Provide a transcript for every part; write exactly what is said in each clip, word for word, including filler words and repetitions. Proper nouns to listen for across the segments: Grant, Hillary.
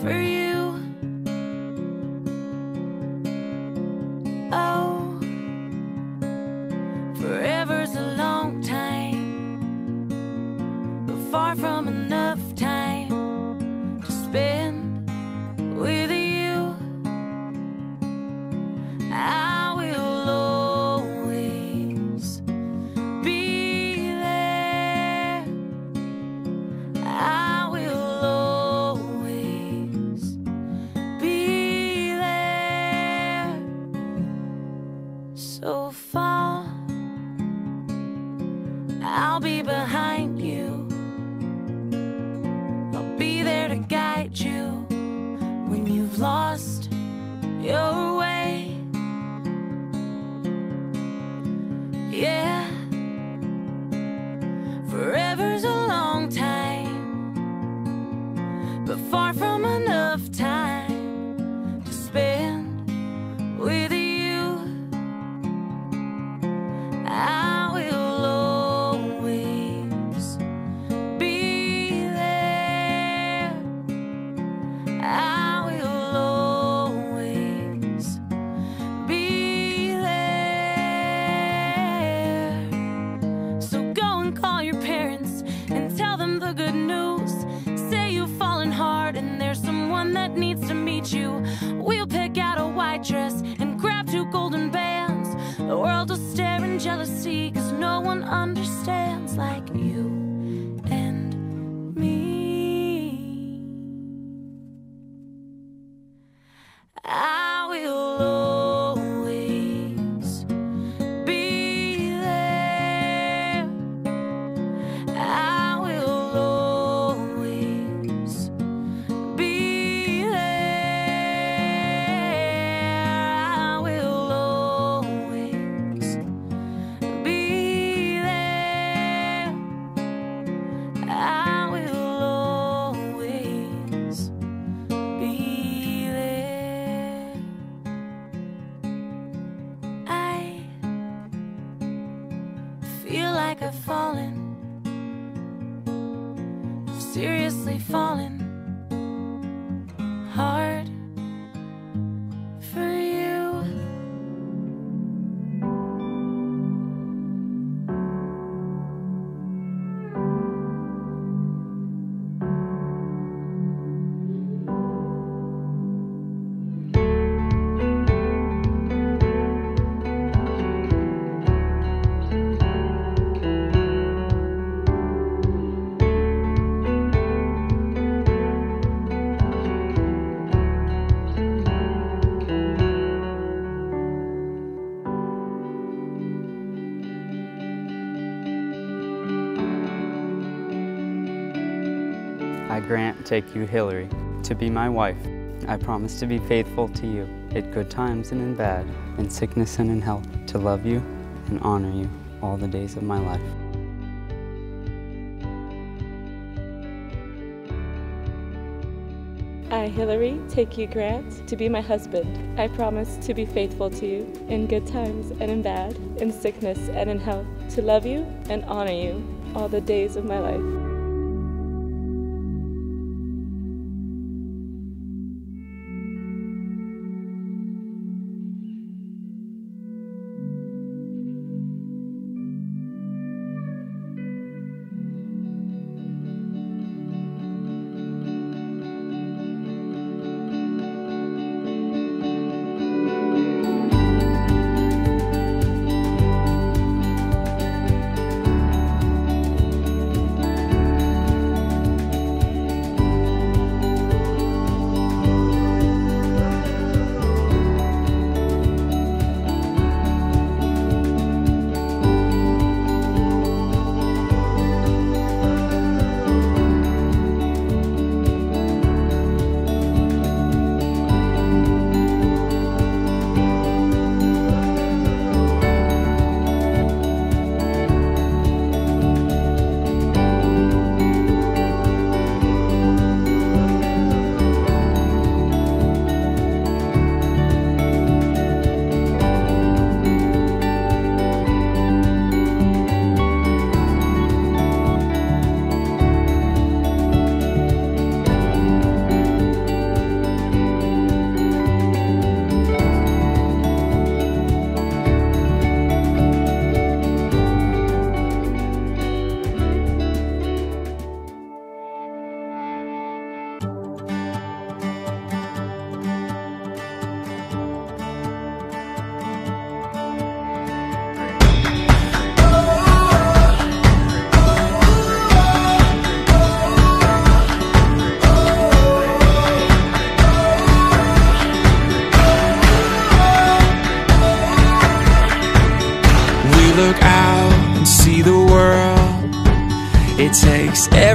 for you. Oh, forever's a long time, but far from enough time to spend with you. I will always be there. I So far, I'll be behind you. I'll be there to guide you when you've lost your way. Yeah, forever's a long time, but far from enough time to spend with you. I will always be there. I will always be there. So go and call your parents and tell them the good news. Say you've fallen hard and there's someone that needs to meet you. We'll pick out a white dress and grab two golden bands. The world will stare in jealousy, 'cause no one understands like you and me. I will always be there. I will always be there. I will always feel like I've fallen, seriously fallen hard for you. I, Grant, take you, Hillary, to be my wife. I promise to be faithful to you, at good times and in bad, in sickness and in health, to love you and honor you all the days of my life. I, Hillary, take you, Grant, to be my husband. I promise to be faithful to you, in good times and in bad, in sickness and in health, to love you and honor you all the days of my life.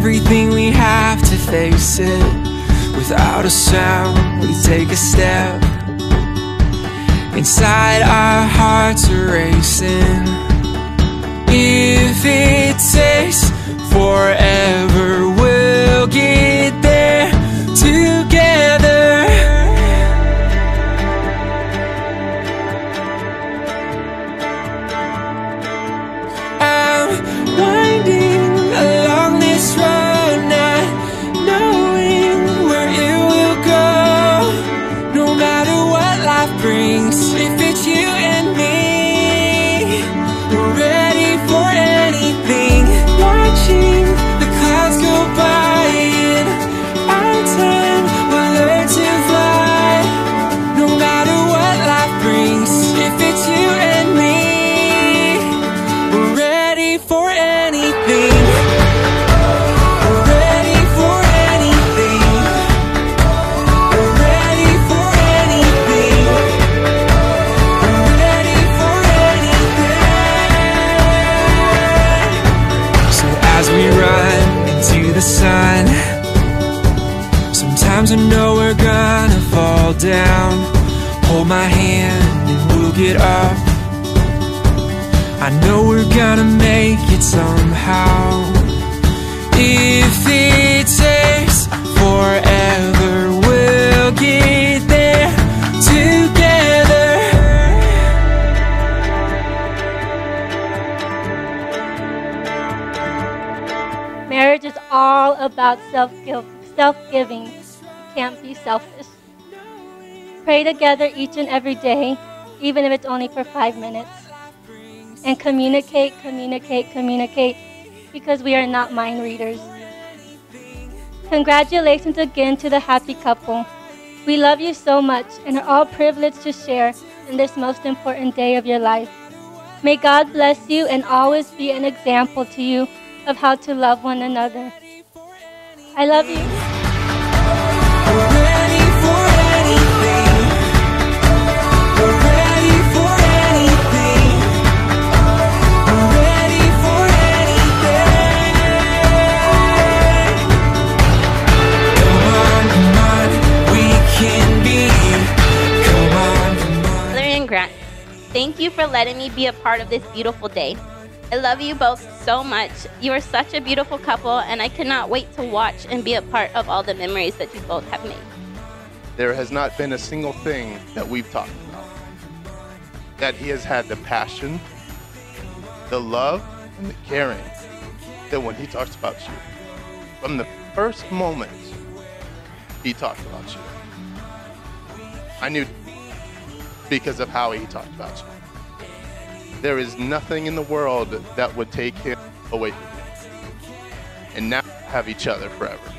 everything we have to face it. Without a sound, we take a step. Inside our hearts are racing. If it takes forever, we'll get there together. I'm winding along this road, not knowing where it will go. No matter what life brings, if it's you and me, we're ready for anything. Watching the clouds go by in our time, we'll learn to fly. No matter what life brings, if it's you and me, we're ready for anything. We're ready for anything. We're ready for anything. We're ready for anything. So as we run into the sun, sometimes I know we're gonna fall down. Hold my hand and we'll get up. I know we're gonna make it somehow. If it takes forever, we'll get there together. Marriage is all about self-give- self-giving. It can't be selfish. Pray together each and every day, even if it's only for five minutes. And communicate, communicate, communicate, because we are not mind readers. Congratulations again to the happy couple. We love you so much and are all privileged to share in this most important day of your life. May God bless you and always be an example to you of how to love one another. I love you. We're ready for anything. We're ready for anything. We're ready for anything. Come on, come on, we can be. Come on, come on. Hillary and Grant, thank you for letting me be a part of this beautiful day. I love you both so much. You are such a beautiful couple, and I cannot wait to watch and be a part of all the memories that you both have made. There has not been a single thing that we've talked about that he has had the passion, the love, and the caring that when he talks about you, from the first moment he talked about you, I knew because of how he talked about you. There is nothing in the world that would take him away from you. And now have each other forever.